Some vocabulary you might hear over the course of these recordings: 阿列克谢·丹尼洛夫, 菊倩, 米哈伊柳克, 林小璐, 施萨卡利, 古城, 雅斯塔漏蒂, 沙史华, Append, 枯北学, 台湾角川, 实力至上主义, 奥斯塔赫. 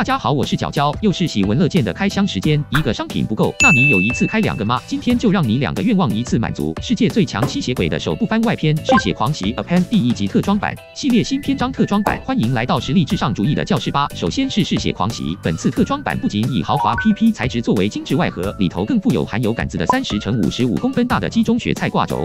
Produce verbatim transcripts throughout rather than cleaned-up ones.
大家好，我是角角，又是喜闻乐见的开箱时间。一个商品不够，那你有一次开两个吗？今天就让你两个愿望一次满足。世界最强吸血鬼的首部番外篇《嗜血狂袭 Append》第一集特装版系列新篇章特装版，欢迎来到实力至上主义的教室吧。首先是嗜血狂袭，本次特装版不仅以豪华 P P 材质作为精致外盒，里头更附有含有杆子的三十乘五十五公分大的鸡中雪菜挂轴。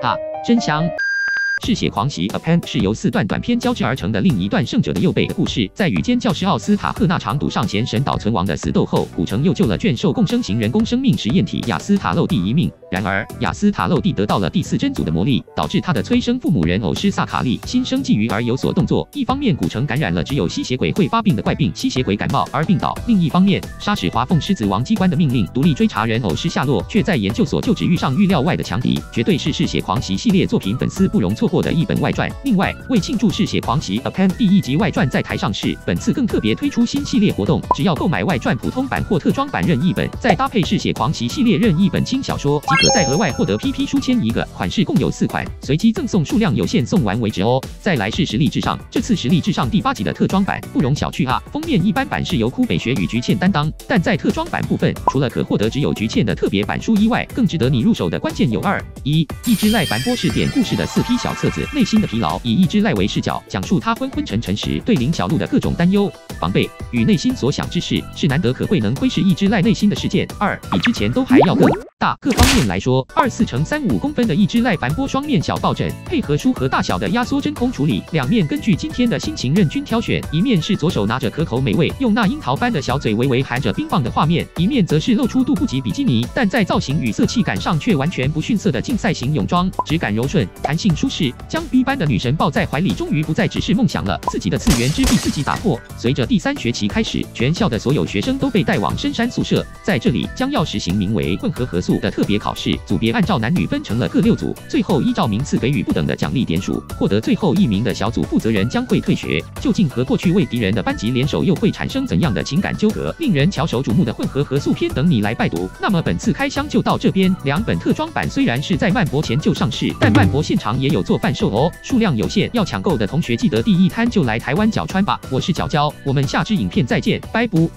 啊，真香！嗜血狂袭 Append 是由四段短篇交织而成的另一段胜者的右背的故事，在与尖教师奥斯塔赫那场赌上咸神岛存亡的死斗后，古城又救了卷寿共生型人工生命实验体雅斯塔漏蒂一命。然而，雅斯塔漏蒂得到了第四真祖的魔力，导致他的催生父母人偶施萨卡利心生觊觎而有所动作。一方面，古城感染了只有吸血鬼会发病的怪病——吸血鬼感冒而病倒；另一方面，沙史华奉狮子王机关的命令，独立追查人偶施下落，却在研究所就只遇上预料外的强敌，绝对是嗜血狂袭系列作品粉丝不容错过的一本外传。另外，为庆祝《嗜血狂袭 Append》第一集外传在台上市，本次更特别推出新系列活动，只要购买外传普通版或特装版任意本，再搭配《嗜血狂袭》系列任意本轻小说，即可再额外获得 P P 书签一个，款式共有四款，随机赠送数量有限，送完为止哦。再来是实力至上，这次实力至上第八集的特装版不容小觑啊！封面一般版是由枯北学与菊倩担当，但在特装版部分，除了可获得只有菊倩的特别版书以外，更值得你入手的关键有二：一，一只赖凡波士典故事的四批小。 册子内心的疲劳，以一只赖为视角，讲述他昏昏沉沉时对林小璐的各种担忧、防备与内心所想之事，是难得可贵能窥视一只赖内心的事件。二，比之前都还要更大，各方面来说，二四乘三五公分的一只赖凡波双面小抱枕，配合书盒大小的压缩真空处理，两面根据今天的心情任君挑选。一面是左手拿着可口美味，用那樱桃般的小嘴微微含着冰棒的画面，一面则是露出肚不及比基尼，但在造型与色气感上却完全不逊色的竞赛型泳装，质感柔顺，弹性舒适。 将 B 班的女神抱在怀里，终于不再只是梦想了。自己的次元之壁自己打破。随着第三学期开始，全校的所有学生都被带往深山宿舍，在这里将要实行名为“混合合宿”的特别考试，组别按照男女分成了各六组，最后依照名次给予不等的奖励点数。获得最后一名的小组负责人将会退学。究竟和过去为敌人的班级联手，又会产生怎样的情感纠葛？令人翘首瞩目的混合合宿篇等你来拜读。那么本次开箱就到这边。两本特装版虽然是在漫博前就上市，但漫博现场也有做。 贩售哦，数量有限，要抢购的同学记得第一摊就来台湾角川吧。我是角角，我们下支影片再见，拜拜。